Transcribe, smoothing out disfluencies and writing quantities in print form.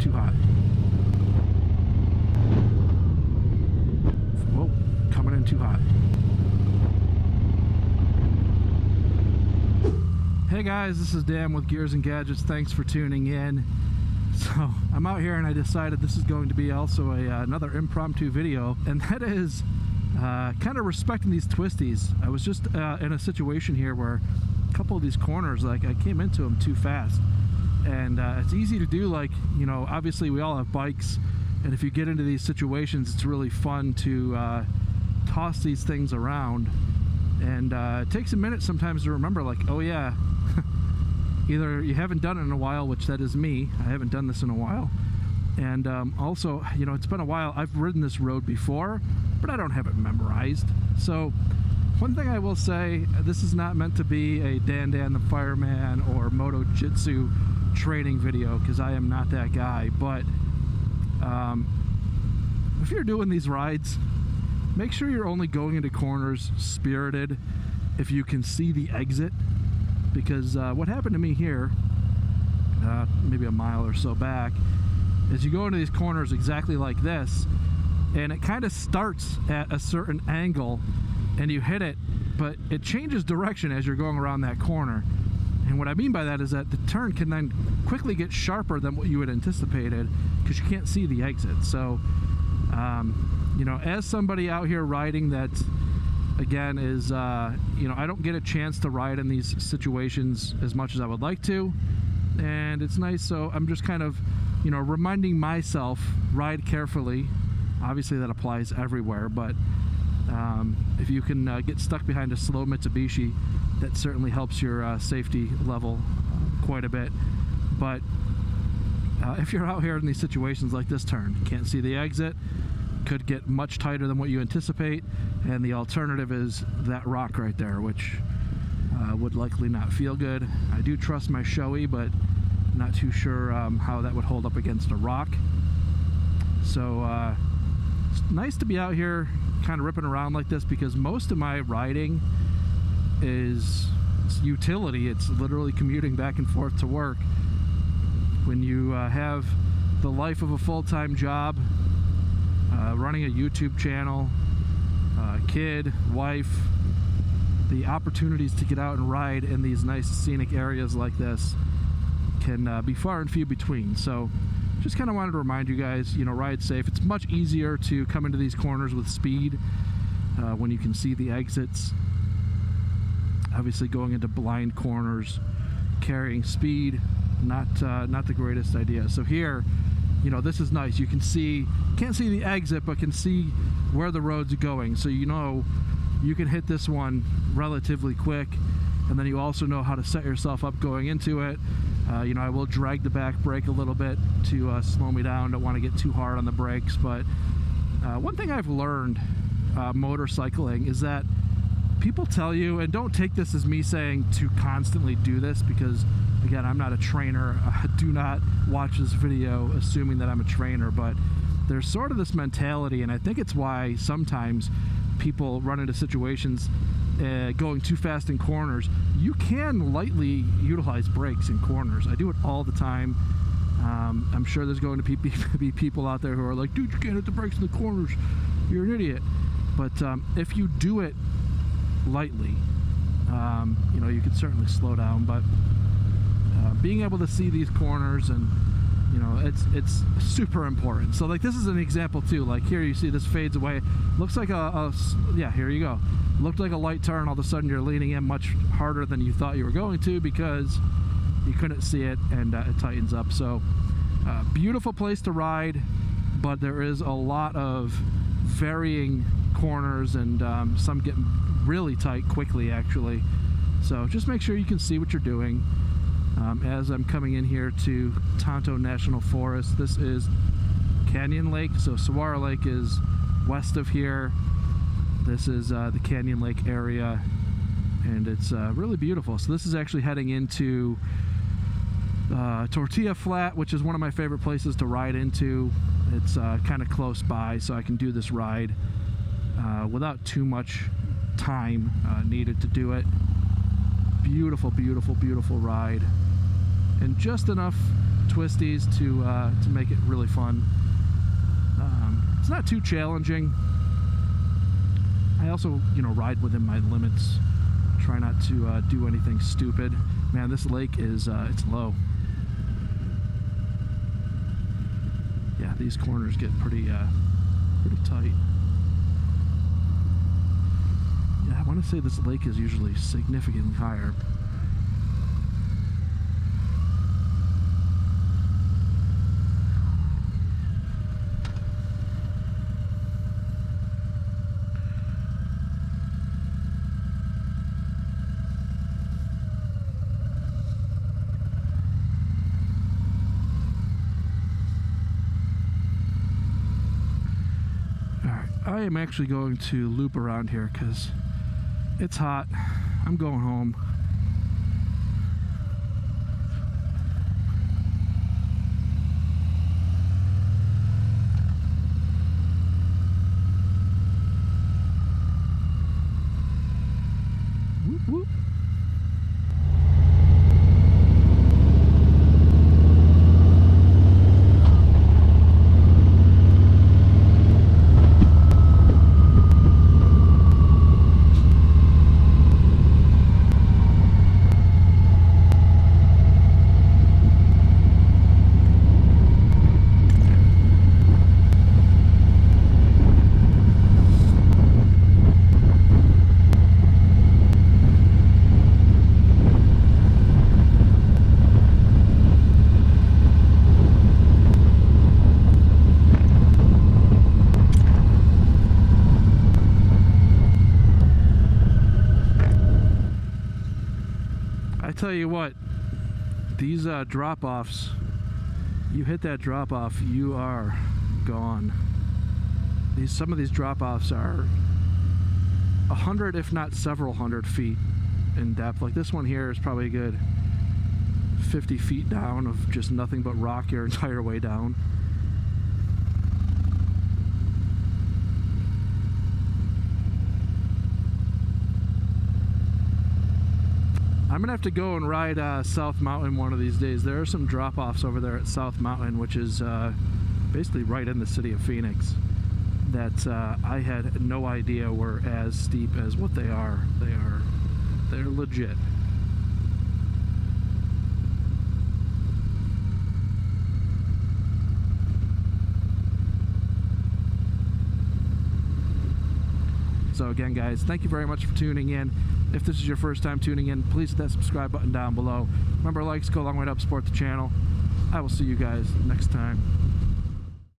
too hot. Whoa, coming in too hot. Hey guys, this is Dan with Gears and Gadgets. Thanks for tuning in. So I'm out here and I decided this is going to be also another impromptu video, and that is kind of respecting these twisties. I was just in a situation here where a couple of these corners, like, I came into them too fast, and it's easy to do. Like, you know, obviously we all have bikes, and if you get into these situations, it's really fun to toss these things around, and it takes a minute sometimes to remember, like, oh yeah, either you haven't done it in a while, which that is me, I haven't done this in a while, and also, you know, it's been a while. I've ridden this road before, but I don't have it memorized. So one thing I will say, this is not meant to be a Dan Dan the Fireman or Moto Jitsu training video, because I am not that guy, but if you're doing these rides, make sure you're only going into corners spirited if you can see the exit, because what happened to me here, maybe a mile or so back, is you go into these corners exactly like this, and it kind of starts at a certain angle and you hit it, but it changes direction as you're going around that corner. And what I mean by that is that the turn can then quickly get sharper than what you had anticipated, because you can't see the exit. So you know, as somebody out here riding that, again, is you know, I don't get a chance to ride in these situations as much as I would like to, and it's nice. So I'm just kind of, you know, reminding myself, ride carefully. Obviously that applies everywhere, but if you can get stuck behind a slow Mitsubishi, that certainly helps your safety level quite a bit. But if you're out here in these situations like this turn, can't see the exit, could get much tighter than what you anticipate, and the alternative is that rock right there, which would likely not feel good. I do trust my Shoei, but not too sure how that would hold up against a rock. So it's nice to be out here kind of ripping around like this, because most of my riding is utility. It's literally commuting back and forth to work. When you have the life of a full-time job, running a YouTube channel, kid, wife, the opportunities to get out and ride in these nice scenic areas like this can be far and few between. So just kind of wanted to remind you guys, you know, ride safe. It's much easier to come into these corners with speed when you can see the exits. Obviously going into blind corners carrying speed, not the greatest idea. So here, you know, this is nice. You can see, can't see the exit, but can see where the road's going, so you know you can hit this one relatively quick, and then you also know how to set yourself up going into it. You know, I will drag the back brake a little bit to slow me down. Don't want to get too hard on the brakes, but one thing I've learned motorcycling is that people tell you, and don't take this as me saying to constantly do this, because again, I'm not a trainer. Do not watch this video assuming that I'm a trainer, but there's sort of this mentality, and I think it's why sometimes people run into situations going too fast in corners. You can lightly utilize brakes in corners. I do it all the time. I'm sure there's going to be people out there who are like, dude, you can't hit the brakes in the corners, you're an idiot. But if you do it lightly, you know, you can certainly slow down. But being able to see these corners, and you know, it's super important. So like, this is an example too. Like here, you see this fades away, looks like a yeah, here you go, looked like a light turn, all of a sudden you're leaning in much harder than you thought you were going to, because you couldn't see it, and it tightens up. So beautiful place to ride, but there is a lot of varying corners, and some get really tight quickly actually. So just make sure you can see what you're doing. As I'm coming in here to Tonto National Forest, this is Canyon Lake. So Saguaro Lake is west of here. This is the Canyon Lake area, and it's really beautiful. So this is actually heading into Tortilla Flat, which is one of my favorite places to ride into. It's kind of close by, so I can do this ride without too much time needed to do it. Beautiful, beautiful, beautiful ride, and just enough twisties to make it really fun. It's not too challenging. I also, you know, ride within my limits. Try not to do anything stupid. Man, this lake is, it's low. Yeah, these corners get pretty, pretty tight. Yeah, I want to say this lake is usually significantly higher. I am actually going to loop around here because it's hot. I'm going home. Tell you what, these drop-offs, you hit that drop-off, you are gone. Some of these drop-offs are 100 if not several hundred feet in depth. Like this one here is probably a good 50 feet down of just nothing but rock your entire way down. I'm gonna have to go and ride South Mountain one of these days. There are some drop-offs over there at South Mountain, which is basically right in the city of Phoenix, that I had no idea were as steep as what they are. They're legit. So again, guys, thank you very much for tuning in. If this is your first time tuning in, please hit that subscribe button down below. Remember, likes go a long way to help support the channel. I will see you guys next time.